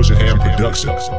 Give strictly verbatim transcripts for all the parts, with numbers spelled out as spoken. Cushion Hand Productions.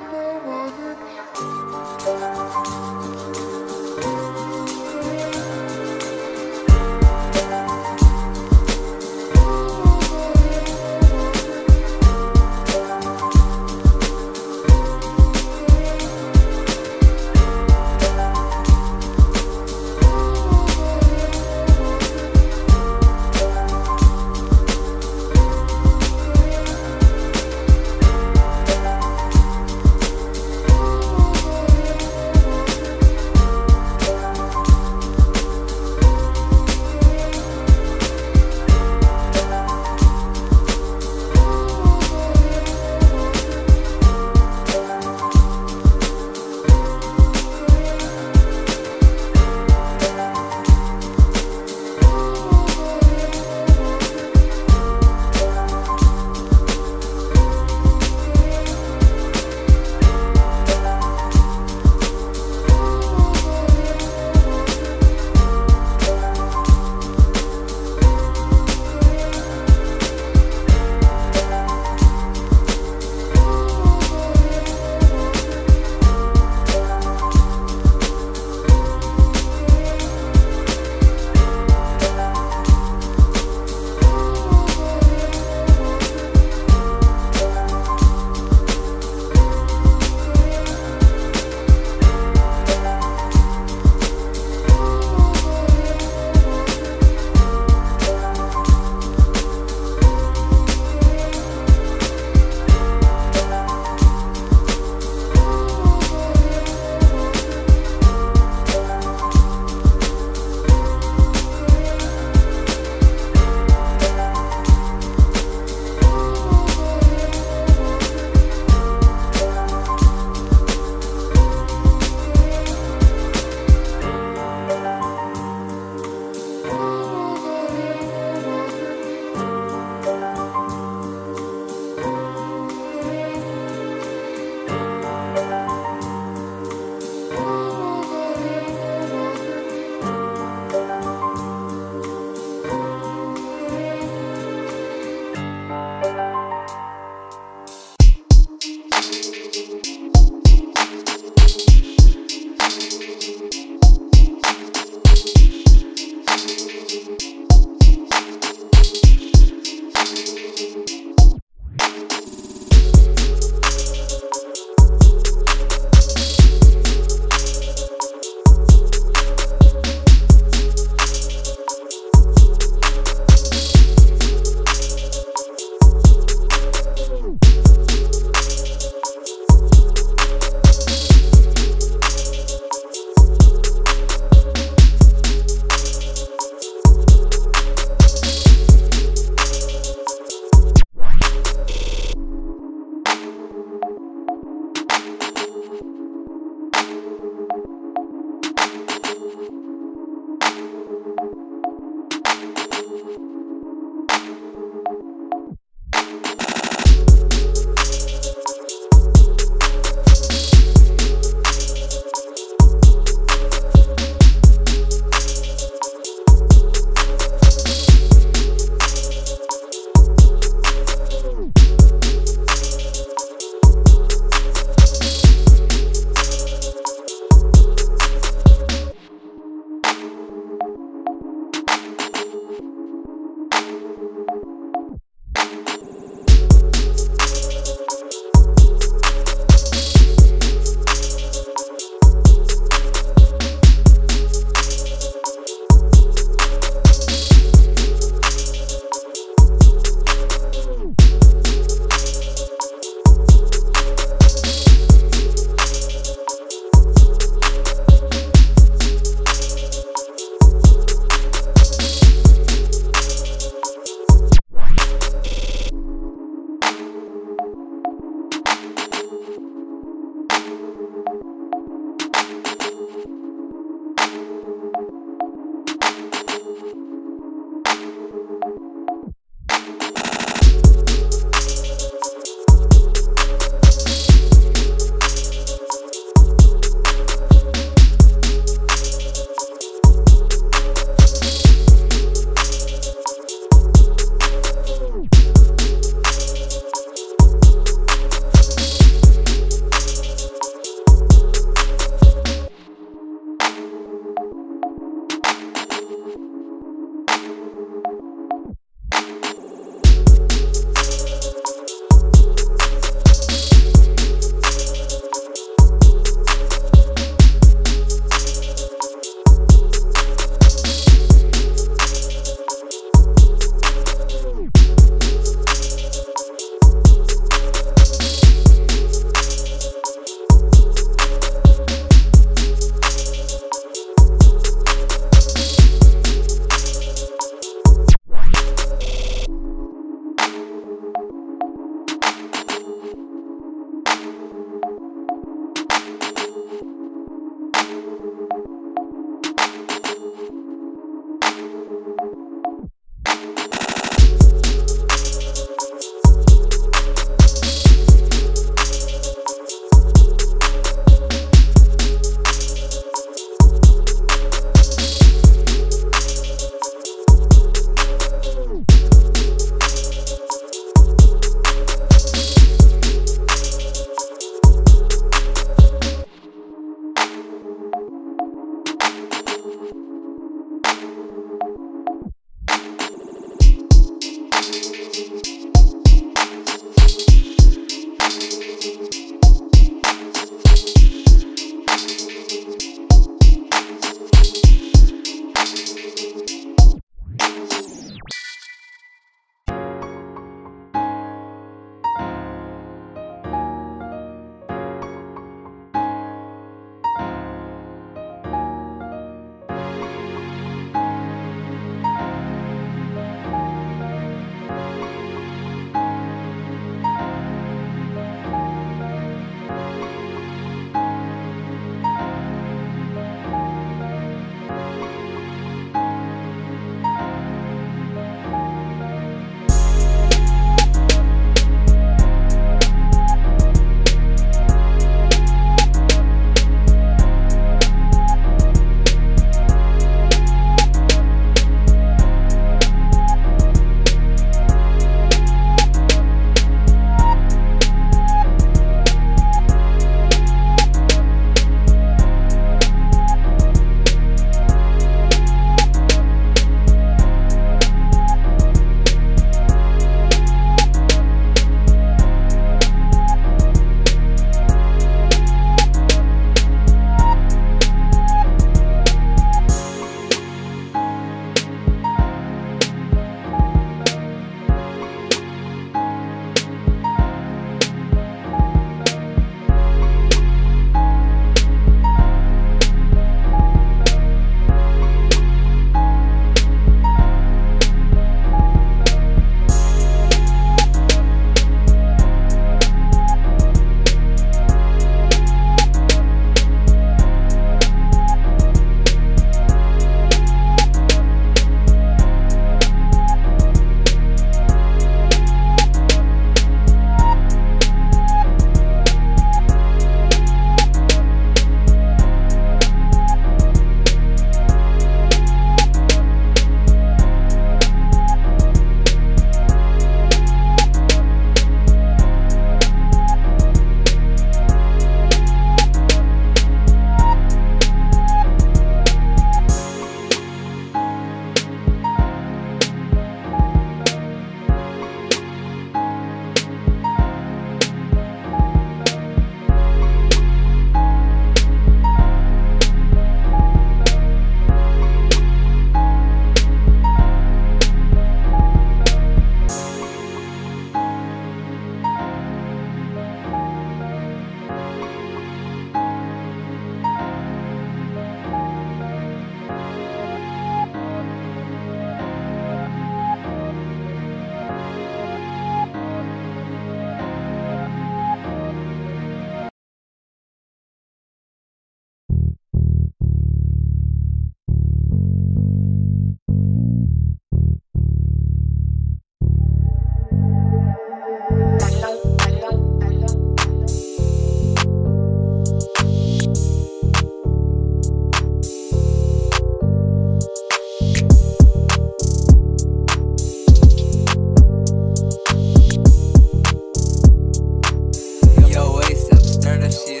your waist up, turn that shit